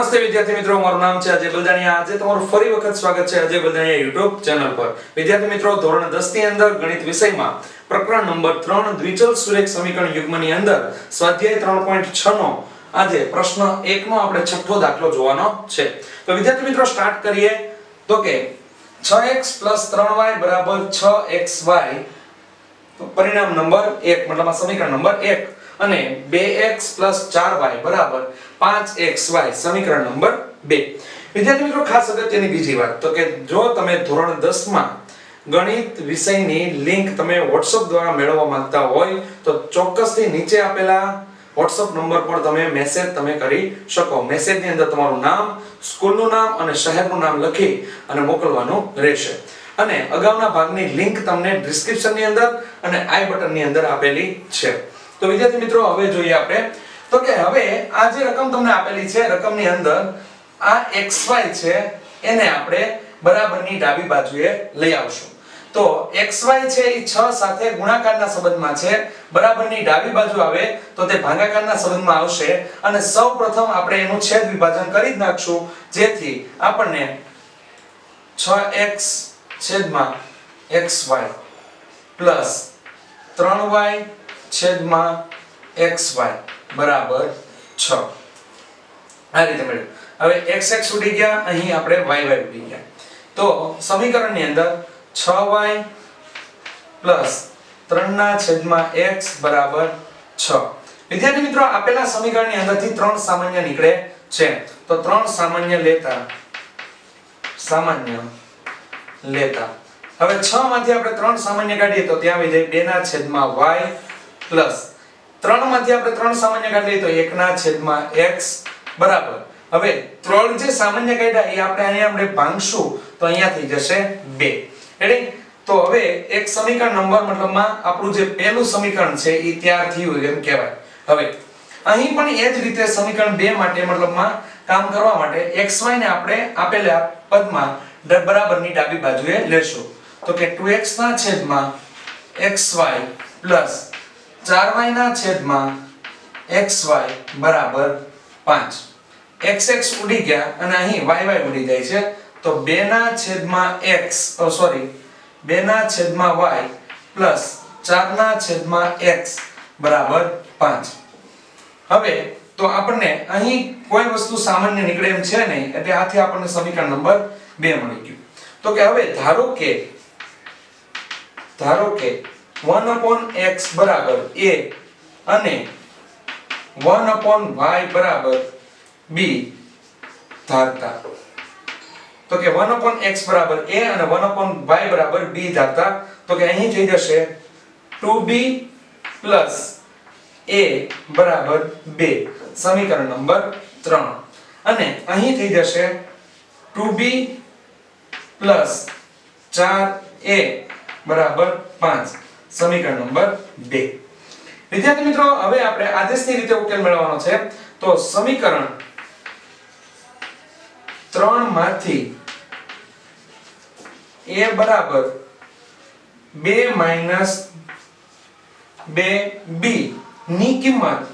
नमस्ते विद्यार्थी मित्रों, मारू नाम छे अजय बलदाणिया। आज तमारू फरी वखत स्वागत छे अजय बलदाणिया YouTube चैनल पर। विद्यार्थी मित्रों, ધોરણ 10 ની અંદર ગણિત વિષયમાં પ્રકરણ નંબર 3 દ્વિચલ સુરેખ સમીકરણ યુગ્મની અંદર સ્વાધ્યાય 3.6 નો આજે પ્રશ્ન 1 નો આપણે છઠ્ઠો દાખલો જોવાનો છે। તો વિદ્યાર્થી મિત્રો સ્ટાર્ટ કરીએ। તો કે 6x 3y 6xy પરિણામ નંબર 1 મતલબ આ સમીકરણ નંબર 1 અને 2x 4y 5xy સમીકરણ નંબર 2। વિદ્યાર્થી મિત્રો ખાસ અગત્યની બીજી વાત તો કે જો તમે ધોરણ 10 માં ગણિત વિષયની લિંક તમે WhatsApp દ્વારા મેળવવા માંગતા હોય તો ચોક્કસથી નીચે આપેલા WhatsApp નંબર પર તમે મેસેજ કરી શકો। મેસેજની અંદર તમારું નામ, સ્કૂલનું નામ અને શહેરનું નામ લખી અને મોકલવાનું રહેશે। અને અગાઉના ભાગની લિંક તમને ડિસ્ક્રિપ્શનની અંદર અને આઈ બટનની અંદર આપેલી છે। तो विद्यार्थी मित्रों हवे જોઈએ આપણે તો કે હવે આ જે રકમ તમને આપેલી છે રકમની અંદર આ xy છે એને આપણે બરાબરની ડાબી બાજુએ લઈ આવશું। તો xy છે એ 6 સાથે ગુણાકારના સંબંધમાં છે, બરાબરની ડાબી બાજુ આવે તો તે ભાગાકારના સંબંધમાં આવશે અને સૌપ્રથમ આપણે એનું છેદ વિભાજન કરી જ નાખશું, જેથી આપણને 6x xy 3y xy 6 આ રીતે મળ્યું। હવે x x ઉડી ગયા, અહીં આપણે y y ઉડી ગયા। તો સમીકરણની અંદર 6y 3x 6। વિદ્યાર્થી મિત્રો આપેલા સમીકરણની અંદરથી 3 સામાન્ય નીકળે છે, તો 3 સામાન્ય લેતા હવે 6 માંથી આપણે 3 સામાન્ય કાઢીએ તો ત્યાં આવી જાય 2y प्लस 3 માંથી આપણે 3 સામાન્ય કાઢીએ તો 1x બરાબર। હવે 3 જે સામાન્ય કાઢ્યા એ આપણે અહીં આપણે ભાંગશું તો અહીંયા થઈ જશે 2, એટલે તો હવે એક સમીકરણ નંબર મતલબમાં આપણું જે પહેલું સમીકરણ છે એ તૈયાર થયું એમ કહેવાય। હવે અહીં પણ એ જ રીતે સમીકરણ 2 માટે મતલબમાં કામ કરવા માટે xy ને આપણે આપેલા પદમાં બરાબરની ડાબી બાજુએ લેશું। તો કે 2x xy 4y xy 5। x ઉડી ગયા અને અહીં y ઉડી જાય છે, તો 2 y 4 x 5। હવે તો આપણને અહીં કોઈ વસ્તુ સામાન્ય નીકળે એમ છે નહીં, એટલે આથી આપણને સમીકરણ નંબર 2 મળી ગયું। તો કે હવે ધારો કે 1/x a અને 1/y b ધારતા, તો કે 1/x a અને 1/y b ધારતા, તો કે અહીં થઈ જશે 2b a 2 સમીકરણ નંબર 3 અને અહીં થઈ જશે 2b 4a 5 સમીકરણ નંબર 2। વિદ્યાર્થી મિત્રો હવે આપણે આદેશની રીતે ઉકેલ મેળવવાનો છે। તો સમીકરણ 3 માંથી a 2 - 2b ની કિંમત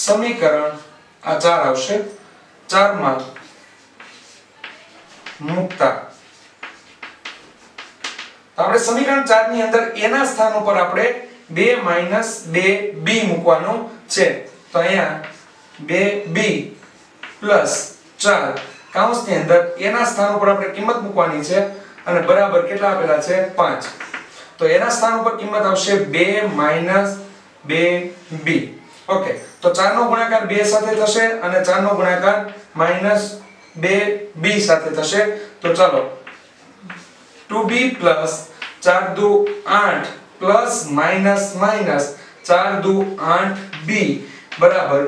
સમીકરણ આ 4 આવશે, 4 માં મુકતા આપણે સમીકરણ 4 ની અંદર a ના સ્થાન ઉપર આપણે 2 - 2b મૂકવાનો છે। તો અહીંયા 2b 4 કૌંસની અંદર a ના સ્થાન ઉપર આપણે કિંમત મૂકવાની છે અને બરાબર કેટલા આપેલા છે 5, તો a ના સ્થાન ઉપર કિંમત આવશે 2 - 2b। ઓકે, તો 4 નો ગુણાકાર 2 સાથે થશે અને 4 નો ગુણાકાર -2b સાથે થશે। તો ચાલો 2b 4 * 8 ±-4 * 8b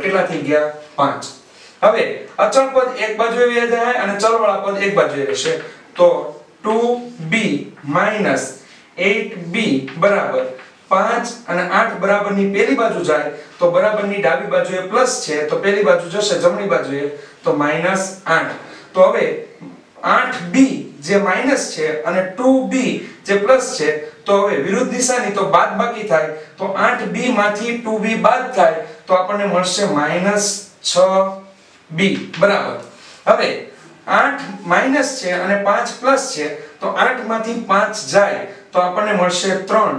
કેટલા થઈ ગયા 5। હવે અચળ પદ એક બાજુએ વહી જાય અને ચલવાળા પદ એક બાજુએ રહેશે, તો 2b - 8b 5 અને 8 બરાબરની પહેલી બાજુ જાય તો બરાબરની ડાબી બાજુએ પ્લસ છે, તો પહેલી બાજુ જશે જમણી બાજુએ તો -8। તો હવે 8b જે માઈનસ છે અને 2b જે પ્લસ છે, તો હવે વિરુદ્ધ દિશાની તો બાદબાકી થાય, તો 8b માંથી 2b બાદ થાય तो आपने મળશે -6b बराबर। હવે 8 માઈનસ છે અને 5 પ્લસ છે તો 8 માંથી 5 જાય તો આપણને મળશે 3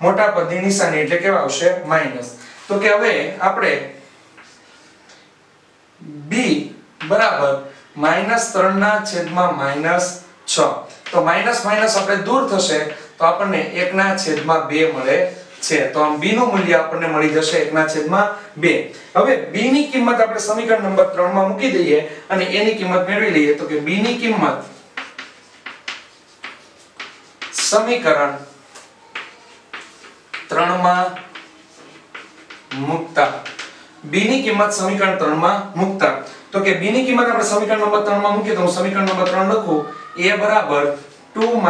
મોટા પદની નિશાની એટલે કેવા આવશે માઈનસ। તો કે હવે આપણે b બરાબર -3 ના છેદમાં -6 તો માઈનસ માઈનસ આપણે દૂર થશે તો આપણને 1 ના છેદમાં 2 મળે છે। તો આમ b નું મૂલ્ય આપણને મળી જશે 1 ના છેદમાં 2। હવે b ની કિંમત આપણે સમીકરણ નંબર 3 માં મૂકી દઈએ અને a ની કિંમત મેળવી લઈએ તો કે b ની કિંમત समीकरण 3 માં મુકતા b ની કિંમત સમીકરણ 3 માં મુકતા तो के b ની કિંમત આપણે સમીકરણ નંબર 3 માં મૂકીએ તો હું સમીકરણ નંબર 3 લખું a બરાબર 2 -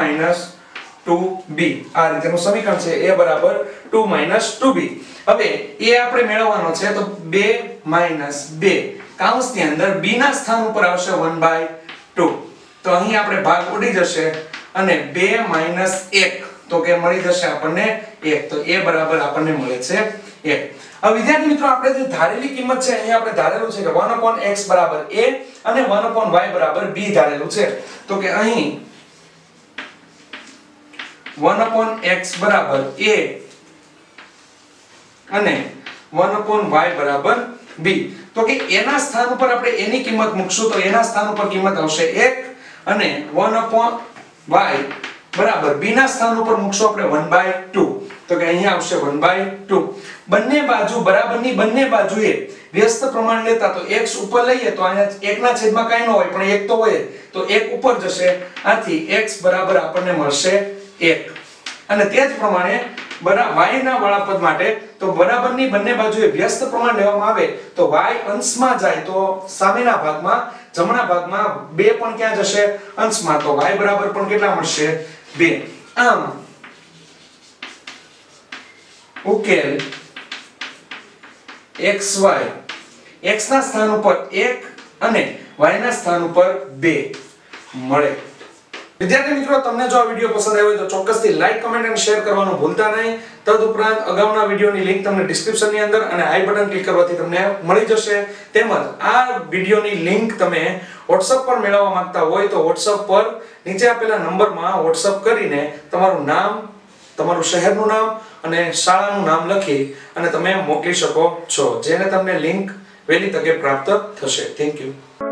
2b આ રીતેનું સમીકરણ છે a બરાબર 2 - 2b। હવે a આપણે મેળવવાનો છે તો 2 - 2 કૌંસની અંદર b ના સ્થાન ઉપર આવશે 1/2 તો અહીં આપણે ભાગ ઉડી જશે અને 2 - 1 तो के મળી જશે આપણને 1 તો a બરાબર આપણને મળે છે 1। अब विद्यार्थी मित्रों आपने जो धारेली कीमत छे अहीं आपने धारेलू छे के 1/x = a અને 1/y = b धारेलू छे तो के अहीं 1/x = a અને 1/y = b तो के a ના સ્થાન ઉપર આપણે a ની કિંમત મૂકશું તો a ના સ્થાન ઉપર કિંમત આવશે 1 અને 1/y = b ના સ્થાન ઉપર મૂકશું આપણે 1/2 तो के अहीं आवशे 1/2 बन्ने बाजू बराबरनी बन्ने बाजूए व्यस्त प्रमाण लेता तो x ऊपर લઈએ તો આયા 1 ના છેદમાં કાઈ ન હોય પણ 1 તો હોય તો 1 ઉપર જશે આથી x બરાબર આપણને મળશે 1 અને તે જ પ્રમાણે y ના વાળાપદ માટે તો બરાબરની બંને બાજુએ વ્યસ્ત પ્રમાણ લેવામાં આવે તો y અંશમાં જાય તો સામેના ભાગમાં જમણા ભાગમાં 2 પણ ક્યાં જશે અંશમાં તો y બરાબર પણ કેટલા મળશે 2। આમ उकेल xy x ના સ્થાન ઉપર 1 અને y ના સ્થાન ઉપર 2 મળે। વિદ્યાર્થી મિત્રો તમને જો આ વિડિયો પસંદ આવ્યો હોય તો ચોક્કસથી લાઈક કમેન્ટ અને શેર કરવાનું ભૂલતા નહીં। તદુપરાંત અગાઉના વિડિયોની લિંક તમને ડિસ્ક્રિપ્શનની અંદર અને આઈ બટન ક્લિક કરવાથી તમને મળી જશે તેમજ આ વિડિયોની લિંક તમે WhatsApp પર મેળવવા માંગતા હોય તો WhatsApp પર નીચે આપેલા નંબરમાં WhatsApp કરીને તમારું નામ તમારું શહેરનું નામ અને શાળાનું નામ લખી અને તમે મોકલી શકો છો જેને તમને લિંક વહેલી તકે પ્રાપ્ત થશે। Thank you.